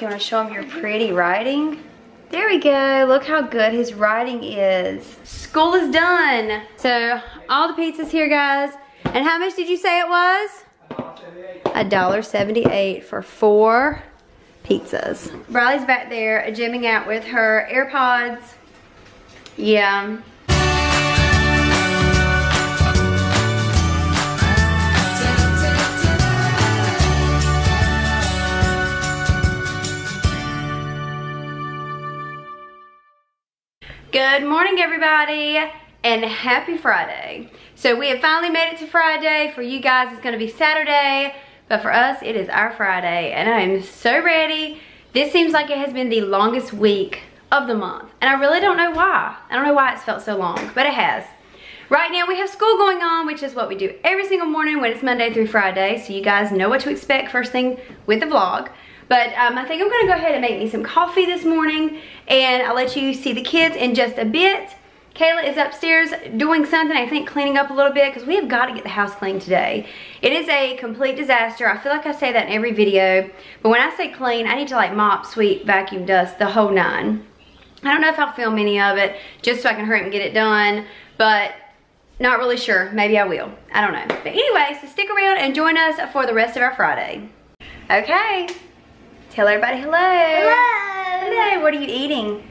You want to show him your pretty writing? There we go, look how good his writing is. School is done. So all the pizza's here, guys. And how much did you say it was? $1.78 for 4 pizzas. Bryleigh's back there jamming out with her AirPods. Yeah. Good morning, everybody, and happy Friday. So we have finally made it to Friday. For you guys, it's gonna be Saturday, but for us, it is our Friday, and I am so ready. This seems like it has been the longest week of the month, and I really don't know why. I don't know why it's felt so long, but it has. Right now, we have school going on, which is what we do every single morning when it's Monday through Friday, so you guys know what to expect first thing with the vlog. But I think I'm gonna go ahead and make me some coffee this morning, and I'll let you see the kids in just a bit. Kayla is upstairs doing something, I think cleaning up a little bit, because we have got to get the house clean today. It is a complete disaster. I feel like I say that in every video, but when I say clean, I need to like mop, sweep, vacuum, dust, the whole nine. I don't know if I'll film any of it, just so I can hurry up and get it done, but not really sure. Maybe I will, I don't know. But anyway, so stick around and join us for the rest of our Friday. Okay. Tell everybody hello. Hello. Hello, what are you eating?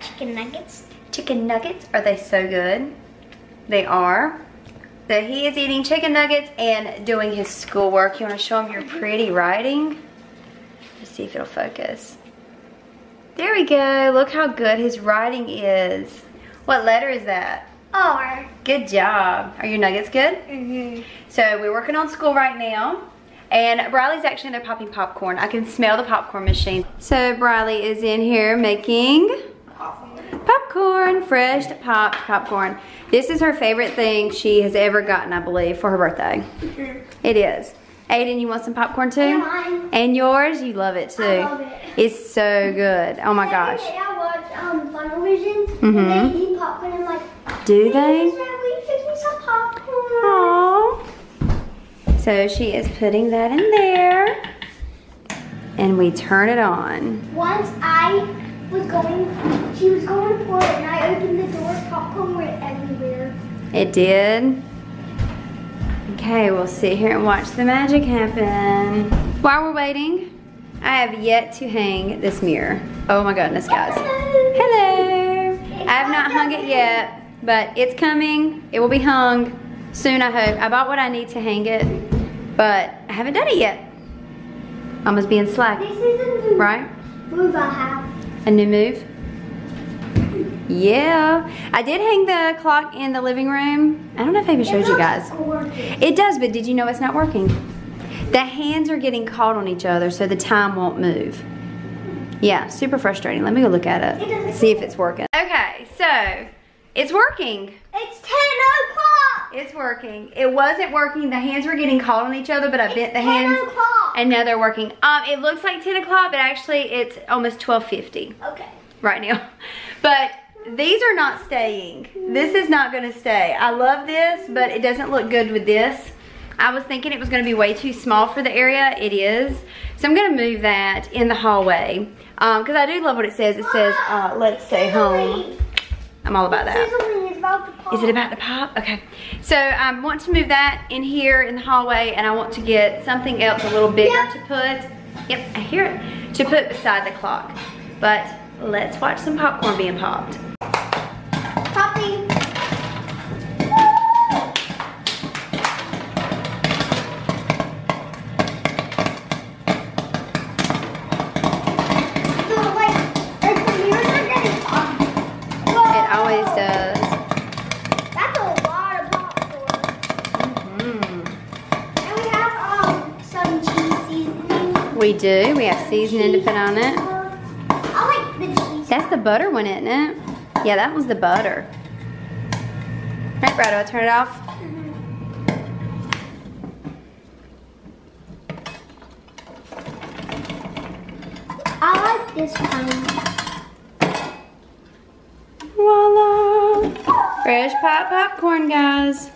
Chicken nuggets. Chicken nuggets, are they so good? They are. So he is eating chicken nuggets and doing his schoolwork. You wanna show him your pretty writing? Let's see if it'll focus. There we go, look how good his writing is. What letter is that? R. Good job. Are your nuggets good? Mm-hmm. So we're working on school right now. And Bryleigh's actually in there popping popcorn. I can smell the popcorn machine. So Bryleigh is in here making popcorn, fresh popped popcorn. This is her favorite thing she has ever gotten, I believe, for her birthday. Mm-hmm. It is. Aiden, you want some popcorn too? Yeah, mine. And yours? You love it too. I love it. It's so good. Oh my gosh. Every day I watch Funimation, mm-hmm. and they eat popcorn and like, do they? Will you fix me some popcorn? Aww. So she is putting that in there, and we turn it on. Once she was going for it, and I opened the door, popcorn went everywhere. It did? Okay, we'll sit here and watch the magic happen. While we're waiting, I have yet to hang this mirror. Oh my goodness, guys. Hello. I have not hung it yet, but it's coming. It will be hung soon, I hope. I bought what I need to hang it, but I haven't done it yet. Mama's being slack, this is a new right? Move I have. A new move? Yeah. I did hang the clock in the living room. I don't know if I even showed you guys. It does, but did you know it's not working? The hands are getting caught on each other, so the time won't move. Yeah, super frustrating. Let me go look at it. See if it's working. Okay, so it's working. It's 10 o'clock. It's working. It wasn't working. The hands were getting caught on each other, but I bent the hands. It's 10 o'clock. And now they're working. It looks like 10 o'clock, but actually it's almost 12:50. Okay. Right now. But these are not staying. This is not going to stay. I love this, but it doesn't look good with this. I was thinking it was going to be way too small for the area. It is. So I'm going to move that in the hallway. Because I do love what it says. It says, let's stay home. I'm all about that. It's about to pop. Is it about to pop? Okay. So I want to move that in here in the hallway, and I want to get something else a little bigger to put. Yep, I hear it. To put beside the clock. But let's watch some popcorn being popped. Popping. We do. We have seasoning to put on it. I like the cheese. That's the butter one, isn't it? Yeah, that was the butter. All right, Bryleigh, I'll turn it off. Mm-hmm. I like this one. Voila! Fresh pop popcorn, guys.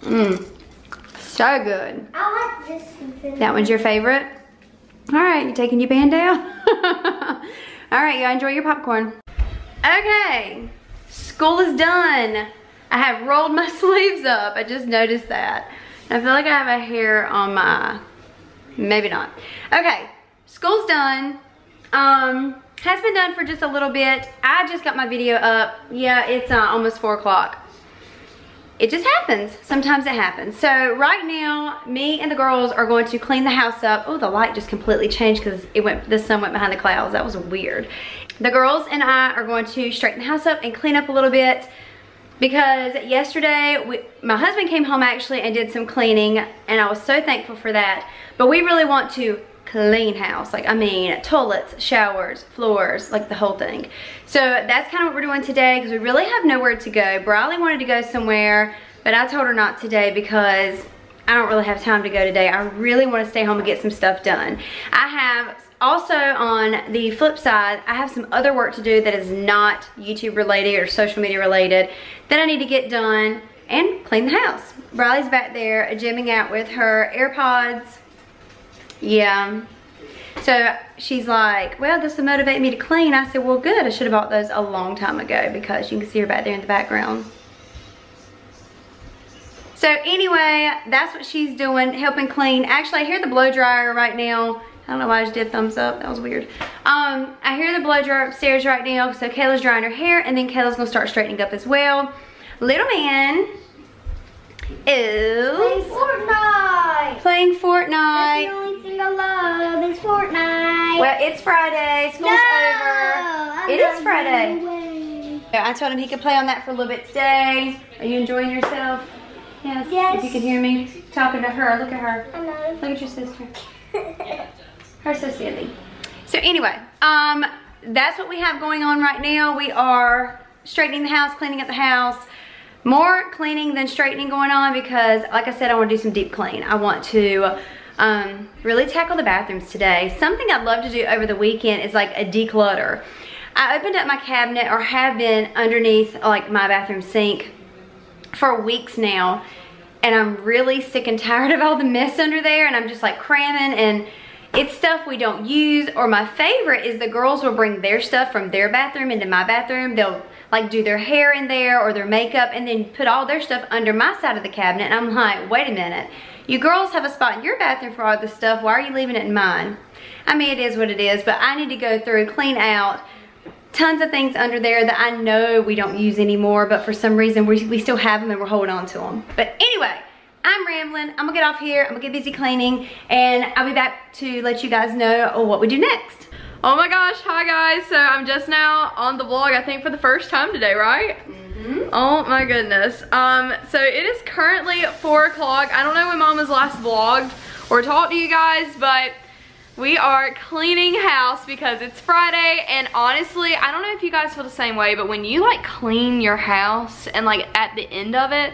Mmm, so good. I like this one. That one's your favorite? All right, you taking your band down? All right, y'all enjoy your popcorn. Okay, school is done. I have rolled my sleeves up. I just noticed that. I feel like I have a hair on my, maybe not. Okay, school's done. Has been done for just a little bit. I just got my video up. Yeah, it's almost 4 o'clock. It just happens. Sometimes it happens. So right now, me and the girls are going to clean the house up. Oh, the light just completely changed because it went. The sun went behind the clouds. That was weird. The girls and I are going to straighten the house up and clean up a little bit because yesterday my husband came home actually and did some cleaning, and I was so thankful for that. But we really want to clean house, like I mean toilets, showers, floors, like the whole thing. So that's kind of what we're doing today because we really have nowhere to go. Bryleigh wanted to go somewhere, but I told her not today because I don't really have time to go today. I really want to stay home and get some stuff done. I have also, on the flip side, I have some other work to do that is not YouTube related or social media related that I need to get done and clean the house. Bryleigh's back there jamming out with her AirPods. Yeah, so she's like, well, this will motivate me to clean. I said, well, good. I should have bought those a long time ago because you can see her back there in the background. So anyway, that's what she's doing, helping clean. Actually, I hear the blow dryer right now. I don't know why I just did thumbs up. That was weird. I hear the blow dryer upstairs right now. So Kayla's drying her hair, and then Kayla's going to start straightening up as well. Little man is playing Fortnite. Playing Fortnite. That's the only thing I love is Fortnite. Well, it's Friday. School's over. It is Friday. I told him he could play on that for a little bit today. Are you enjoying yourself? Yes. Yes. If you can hear me talking to her, look at her. I know. Look at your sister. Her so silly. So anyway, that's what we have going on right now. We are straightening the house, cleaning up the house. More cleaning than straightening going on because, like I said, I want to do some deep clean. I want to really tackle the bathrooms today. Something I'd love to do over the weekend is like a declutter. I opened up my cabinet, or have been, underneath like my bathroom sink for weeks now, and I'm really sick and tired of all the mess under there, and I'm just like cramming, and it's stuff we don't use. Or my favorite is the girls will bring their stuff from their bathroom into my bathroom. They'll like do their hair in there or their makeup, and then put all their stuff under my side of the cabinet. And I'm like, wait a minute. You girls have a spot in your bathroom for all this stuff. Why are you leaving it in mine? I mean, it is what it is, but I need to go through, clean out tons of things under there that I know we don't use anymore, but for some reason we still have them and we're holding on to them. But anyway, I'm rambling. I'm gonna get off here. I'm gonna get busy cleaning, and I'll be back to let you guys know what we do next. Oh my gosh, hi guys. So I'm just now on the vlog, I think for the first time today, right? Mm-hmm. Oh my goodness. So it is currently 4 o'clock. I don't know when mama's last vlogged or talked to you guys, but we are cleaning house because it's Friday. And honestly, I don't know if you guys feel the same way, but when you like clean your house and like at the end of it,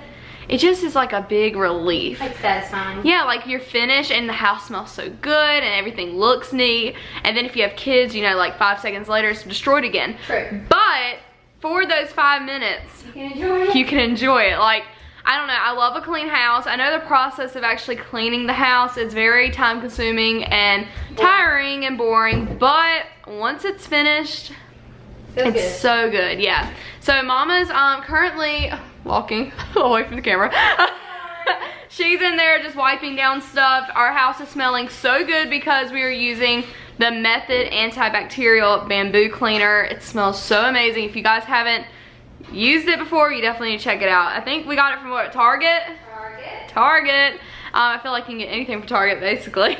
it just is like a big relief. It's satisfying. Yeah, like you're finished and the house smells so good and everything looks neat. And then if you have kids, you know, like 5 seconds later, it's destroyed again. True. But for those 5 minutes, you can enjoy it. You can enjoy it. Like, I don't know, I love a clean house. I know the process of actually cleaning the house is very time consuming and tiring and boring, but once it's finished, it's so good, yeah. So mama's currently walking away from the camera. She's in there just wiping down stuff. Our house is smelling so good because we are using the Method antibacterial bamboo cleaner. It smells so amazing. If you guys haven't used it before, you definitely need to check it out. I think we got it from what, Target. I feel like you can get anything from Target basically.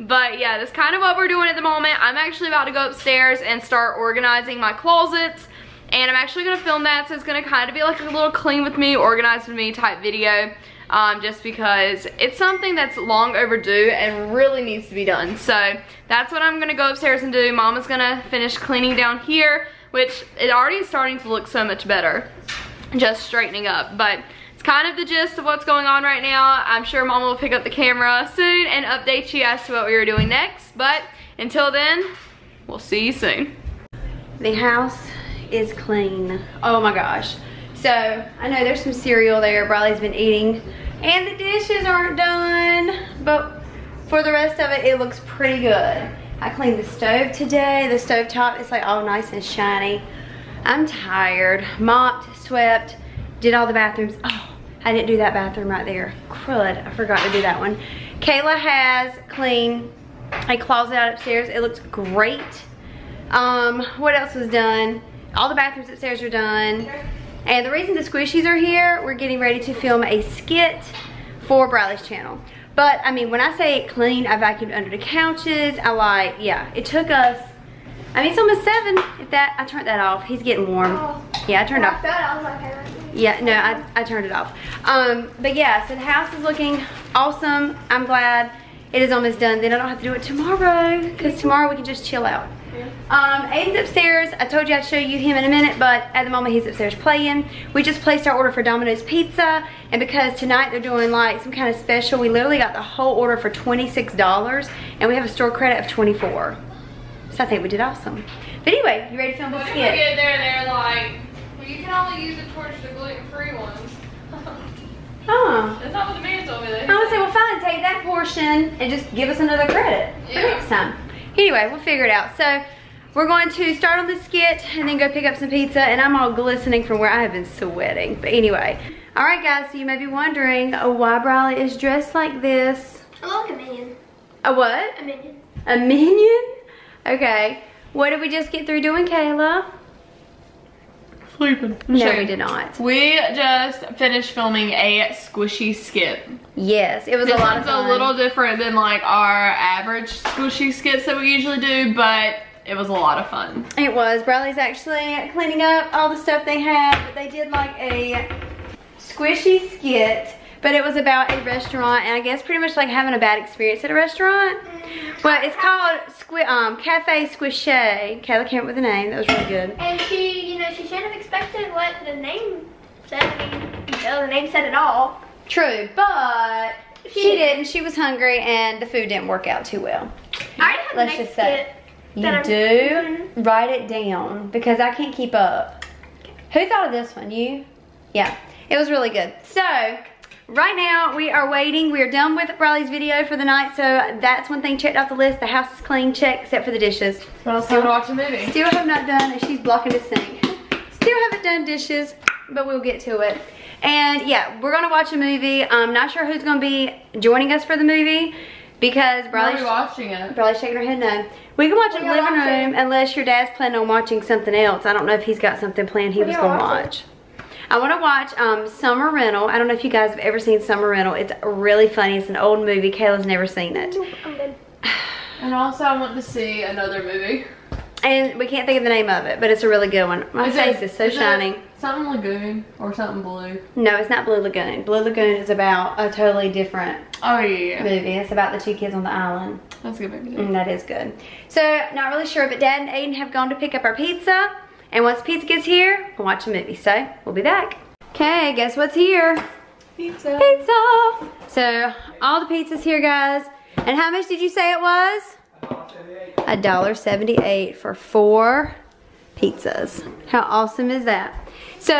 But yeah, that's kind of what we're doing at the moment. I'm actually about to go upstairs and start organizing my closets, and I'm actually gonna film that, so it's gonna kind of be like a little clean with me, organized with me type video, just because it's something that's long overdue and really needs to be done. So that's what I'm gonna go upstairs and do. Mama's gonna finish cleaning down here, which it already is starting to look so much better, just straightening up. But it's kind of the gist of what's going on right now. I'm sure mama will pick up the camera soon and update you as to what we were doing next. But until then, we'll see you soon. The house is clean. Oh my gosh. So I know there's some cereal there Bryleigh's been eating, and the dishes aren't done, but for the rest of it, it looks pretty good. I cleaned the stove today. The stove top is like all nice and shiny. I'm tired. Mopped, swept, did all the bathrooms. Oh, I didn't do that bathroom right there. Crud, I forgot to do that one. Kayla has cleaned a closet out upstairs. It looks great. What else was done? All the bathrooms upstairs are done. And the reason the squishies are here, we're getting ready to film a skit for Bryleigh's channel. But I mean, when I say clean, I vacuumed under the couches. Yeah, it took us, I mean, it's almost 7. If that, I turned that off. He's getting warm. Oh. Yeah, I turned off. Yeah, no, I turned it off. But yeah, so the house is looking awesome. I'm glad it is almost done. Then I don't have to do it tomorrow, because tomorrow we can just chill out. Aiden's upstairs. I told you I'd show you him in a minute, but at the moment he's upstairs playing. We just placed our order for Domino's pizza, and because tonight they're doing like some kind of special, we literally got the whole order for $26, and we have a store credit of $24. So I think we did awesome. But anyway, you ready to film this skit? When we get there, they're like, well, you can only use the torch to gluten-free ones. Oh. That's not what the man told me. I would say, well, fine, take that portion and just give us another credit for next time. Anyway, we'll figure it out. So we're going to start on the skit and then go pick up some pizza, and I'm all glistening from where I have been sweating. But anyway. Alright guys, so you may be wondering why Bryleigh is dressed like this. I look like a minion. A what? A minion. A minion? Okay. What did we just get through doing, Kayla? Sleeping. No, we did not. We just finished filming a squishy skit. Yes, it was a lot of fun. It's a little different than like our average squishy skits that we usually do, but it was a lot of fun. It was. Bryleigh's actually cleaning up all the stuff they had, but they did like a squishy skit, but it was about a restaurant, and I guess pretty much like having a bad experience at a restaurant. But it's called Cafe Squishay. Kayla came up with the name. That was really good. And she, you know, she should have expected what the name said. I mean, you know, the name said it all. True, but she didn't. She was hungry, and the food didn't work out too well. I have the next skit. You do? Mm-hmm. Write it down, because I can't keep up. Who thought of this one? You? Yeah. It was really good. So right now, we are waiting. We are done with Bryleigh's video for the night, so that's one thing checked off the list. The house is clean, check, except for the dishes. Well, still watch a movie. Still have not done, and she's blocking the sink. Still haven't done dishes, but we'll get to it. And yeah, we're gonna watch a movie. I'm not sure who's gonna be joining us for the movie, because Bryleigh's watching it. Bryleigh's shaking her head no. We can watch it in the living room, unless your dad's planning on watching something else. I don't know if he's got something planned he was gonna watch. I want to watch Summer Rental. I don't know if you guys have ever seen Summer Rental. It's really funny. It's an old movie. Kayla's never seen it. I'm good. And also, I want to see another movie. And we can't think of the name of it, but it's a really good one. My face is so shiny. Something Lagoon or something Blue. No, it's not Blue Lagoon. Blue Lagoon is about a totally different movie. It's about the two kids on the island. That's a good movie. And that is good. So, not really sure, but Dad and Aiden have gone to pick up our pizza. And once pizza gets here, we'll watch a movie. So, we'll be back. Okay, guess what's here? Pizza. Pizza. So, all the pizza's here, guys. And how much did you say it was? $1.78 for 4 pizzas. How awesome is that? So,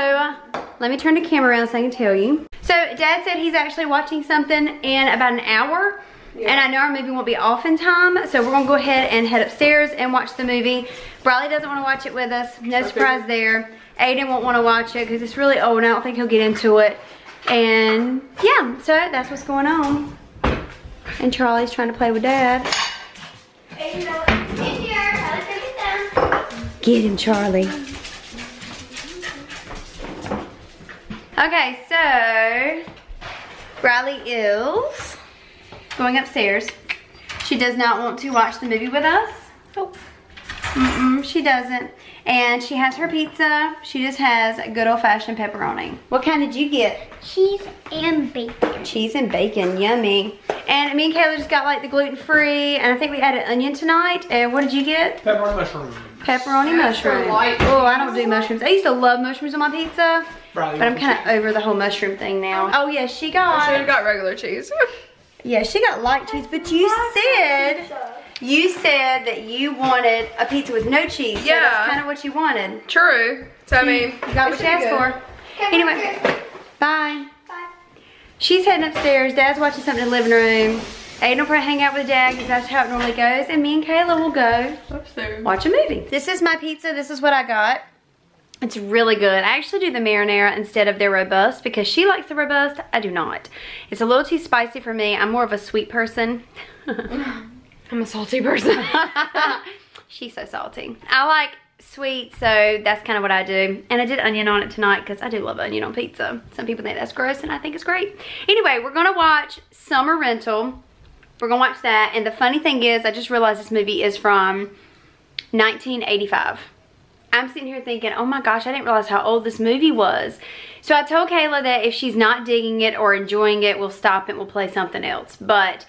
let me turn the camera around so I can tell you. So, Dad said he's actually watching something in about an hour. Yeah. And I know our movie won't be off in time, so we're going to go ahead and head upstairs and watch the movie. Bryleigh doesn't want to watch it with us. No surprise there. Aiden won't want to watch it because it's really old, and I don't think he'll get into it. And yeah, so that's what's going on. And Charlie's trying to play with Dad. Get him, Charlie. Okay, so Bryleigh is going upstairs. She does not want to watch the movie with us. Oh. Mm-mm, she doesn't. And she has her pizza. She just has a good old-fashioned pepperoni. What kind did you get? Cheese and bacon. Cheese and bacon, yummy. And me and Kayla just got like the gluten-free, and I think we added onion tonight. And what did you get? Pepperoni mushrooms. Pepperoni mushroom. Oh, I don't do mushrooms. I used to love mushrooms on my pizza, but I'm kind of over the whole mushroom thing now. Oh yeah, she got. She got regular cheese. Yeah, she got light cheese, but you said that you wanted a pizza with no cheese. Yeah. So that's kind of what you wanted. True. So, I mean, you got what you asked for. Anyway, bye. Bye. She's heading upstairs. Dad's watching something in the living room. Aiden will probably hang out with Dad because that's how it normally goes. And me and Kayla will go watch a movie. This is my pizza. This is what I got. It's really good. I actually do the marinara instead of their robust because she likes the robust. I do not. It's a little too spicy for me. I'm more of a sweet person. I'm a salty person. She's so salty. I like sweet, so that's kind of what I do. And I did onion on it tonight because I do love onion on pizza. Some people think that's gross and I think it's great. Anyway, we're going to watch Summer Rental. We're going to watch that. And the funny thing is, I just realized this movie is from 1985. I'm sitting here thinking, oh my gosh, I didn't realize how old this movie was. So I told Kayla that if she's not digging it or enjoying it, we'll stop it, we'll play something else. But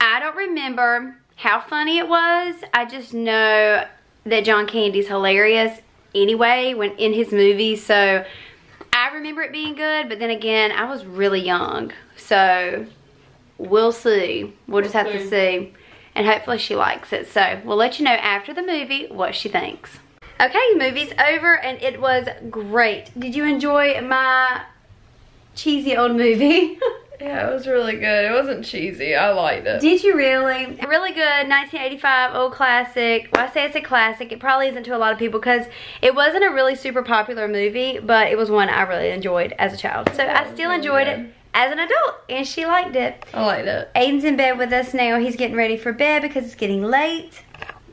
I don't remember how funny it was. I just know that John Candy's hilarious anyway when in his movies. So I remember it being good, but then again, I was really young. So we'll see. We'll just have to see. And hopefully she likes it. So we'll let you know after the movie what she thinks. Okay, movie's over and it was great. Did you enjoy my cheesy old movie? Yeah, it was really good. It wasn't cheesy. I liked it. Did you really? Really good. 1985 old classic. Well, I say it's a classic. It probably isn't to a lot of people because it wasn't a really super popular movie, but it was one I really enjoyed as a child. So I still enjoyed it as an adult, and she liked it. I liked it. Aiden's in bed with us now. He's getting ready for bed because it's getting late.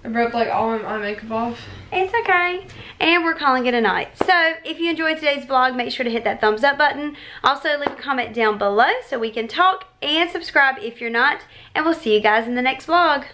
I broke like all my eye makeup off. It's okay. And we're calling it a night. So if you enjoyed today's vlog, make sure to hit that thumbs up button. Also leave a comment down below so we can talk, and subscribe if you're not. And we'll see you guys in the next vlog.